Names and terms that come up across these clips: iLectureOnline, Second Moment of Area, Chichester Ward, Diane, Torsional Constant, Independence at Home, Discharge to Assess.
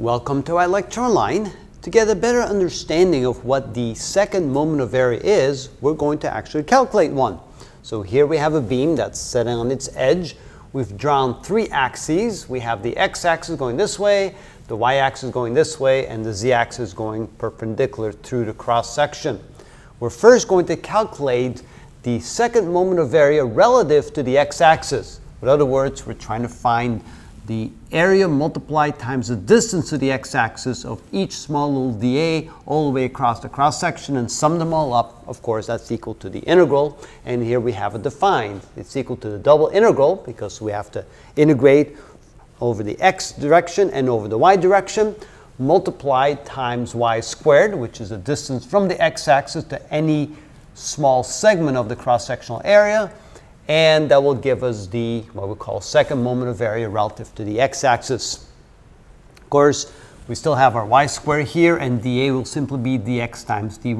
Welcome to iLectureOnline. To get a better understanding of what the second moment of area is, we're going to actually calculate one. So here we have a beam that's sitting on its edge. We've drawn three axes. We have the x-axis going this way, the y-axis going this way, and the z-axis going perpendicular through the cross-section. We're first going to calculate the second moment of area relative to the x-axis. In other words, we're trying to find the area multiplied times the distance to the x-axis of each small little dA all the way across the cross-section, and sum them all up. Of course, that's equal to the integral, and here we have it defined. It's equal to the double integral because we have to integrate over the x direction and over the y direction, multiplied times y squared, which is the distance from the x-axis to any small segment of the cross-sectional area, and that will give us the, what we call, second moment of area relative to the x-axis. Of course, we still have our y squared here, and dA will simply be dx times dy.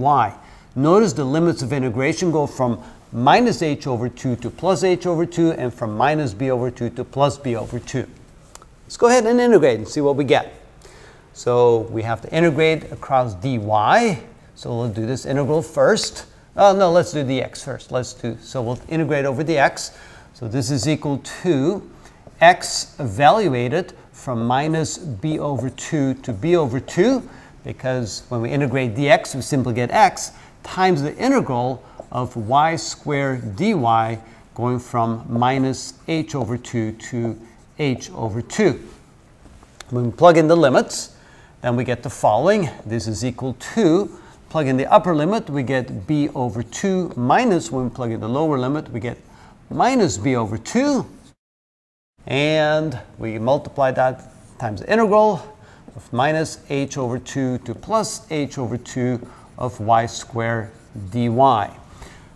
Notice the limits of integration go from minus h over 2 to plus h over 2, and from minus b over 2 to plus b over 2. Let's go ahead and integrate and see what we get. So we have to integrate across dy, so we'll do this integral first. Oh, no, let's do dx first. So we'll integrate over dx. So this is equal to x evaluated from minus b over 2 to b over 2, because when we integrate dx, we simply get x, times the integral of y squared dy going from minus h over 2 to h over 2. When we plug in the limits, then we get the following. This is equal to, plug in the upper limit, we get b over 2 minus, when we plug in the lower limit, we get minus b over 2. And we multiply that times the integral of minus h over 2 to plus h over 2 of y squared dy.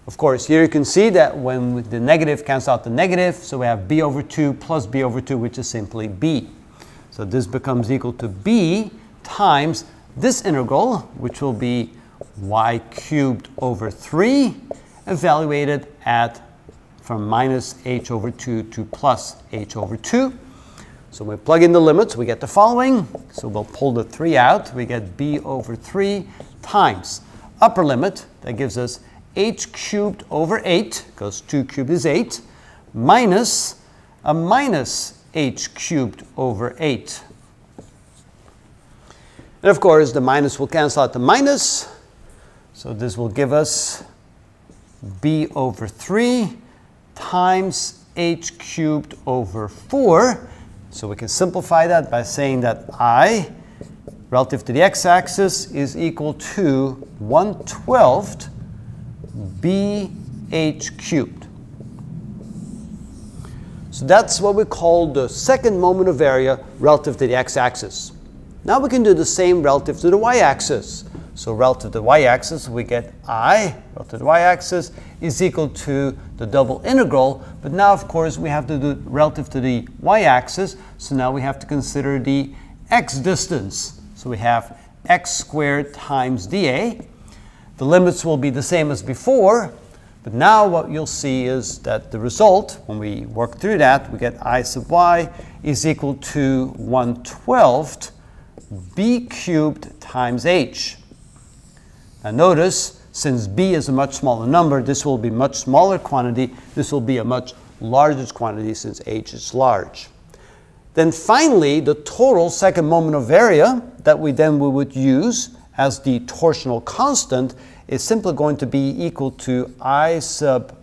Of course, here you can see that when the negative cancels out the negative, so we have b over 2 plus b over 2, which is simply b. So this becomes equal to b times this integral, which will be y cubed over 3, evaluated at from minus h over 2 to plus h over 2. So we plug in the limits, we get the following. So we'll pull the 3 out, we get b over 3 times upper limit, that gives us h cubed over 8, because 2 cubed is 8, minus a minus h cubed over 8. And of course, the minus will cancel out the minus. So this will give us b over 3 times h cubed over 4. So we can simplify that by saying that I, relative to the x-axis, is equal to 1/12 bh cubed. So that's what we call the second moment of area relative to the x-axis. Now we can do the same relative to the y-axis. So relative to the y-axis, we get I, relative to the y-axis, is equal to the double integral. But now, of course, we have to do it relative to the y-axis. So now we have to consider the x distance. So we have x squared times dA. The limits will be the same as before. But now what you'll see is that the result, when we work through that, we get I sub y is equal to 1/12 b cubed times h. Now notice, since b is a much smaller number, this will be a much smaller quantity. This will be a much larger quantity since h is large. Then finally, the total second moment of area that we would use as the torsional constant is simply going to be equal to I sub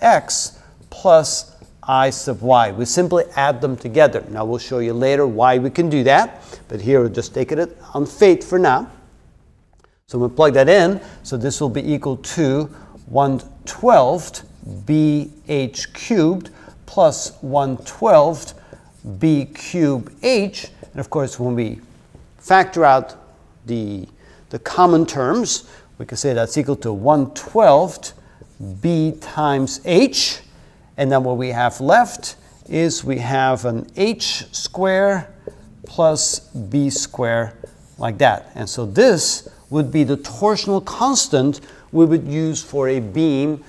x plus I sub y. We simply add them together. Now we'll show you later why we can do that, but here we're just taking it on faith for now. So we'll plug that in, so this will be equal to 1/12 bh cubed plus 1/12 b cubed h, and of course when we factor out the common terms, we can say that's equal to 1/12 b times h. And then what we have left is we have an h square plus b square, like that. And so this would be the torsional constant we would use for a beam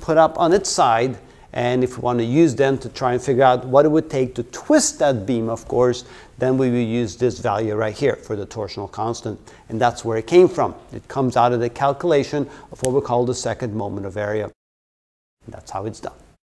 put up on its side And if we want to use them to try and figure out what it would take to twist that beam, of course, then we will use this value right here for the torsional constant. And that's where it came from. It comes out of the calculation of what we call the second moment of area. And that's how it's done.